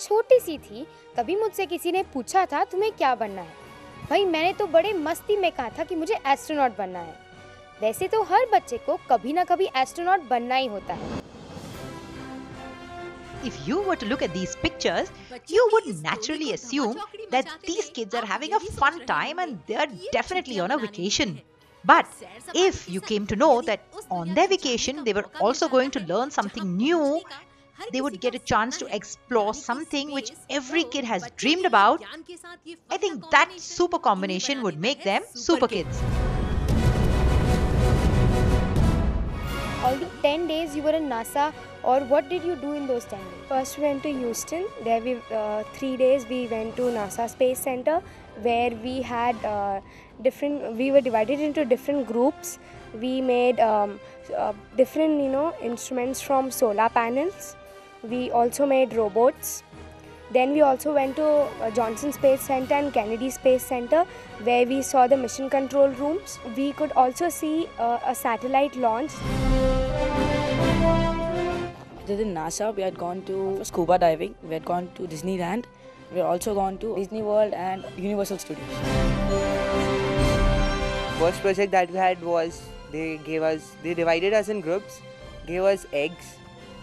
छोटी सी थी तभी मुझसे किसी ने पूछा था तुम्हें क्या बनना है। भाई मैंने तो बड़े मस्ती में कहा था कि मुझे एस्ट्रोनॉट बनना है। वैसे तो हर बच्चे को कभी ना कभी एस्ट्रोनॉट बनना ही होता है। If you were to look at these pictures, you would naturally assume that these kids are having a fun time and they are definitely on a vacation. But if you came to know that on their vacation they were also going to learn something new, they would get a chance to explore something which every kid has dreamed about, I think that super combination would make them super kids. All the 10 days you were in NASA, or what did you do in those 10 days? First we went to Houston. There we 3 days we went to NASA Space Center, where we had we were divided into different groups. We made different instruments from solar panels. We also made robots. Then we also went to Johnson Space Center and Kennedy Space Center, where we saw the mission control rooms. We could also see a satellite launch. Other than NASA, we had gone to scuba diving, we had gone to Disneyland, we had also gone to Disney World and Universal Studios. First project that we had was they divided us in groups, gave us eggs,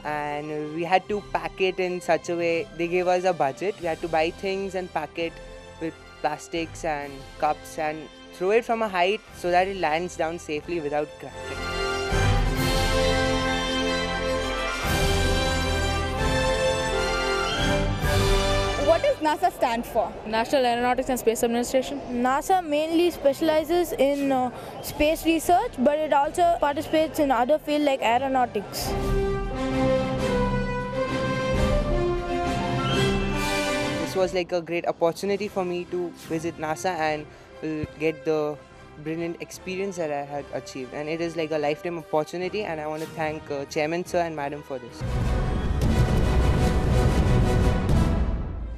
and we had to pack it in such a way. They gave us a budget. We had to buy things and pack it with plastics and cups and throw it from a height so that it lands down safely without cracking. What does NASA stand for? National Aeronautics and Space Administration. NASA mainly specializes in space research, but it also participates in other fields like aeronautics. Was like a great opportunity for me to visit NASA and get the brilliant experience that I had achieved, and it is like a lifetime opportunity, and I want to thank Chairman Sir and Madam for this.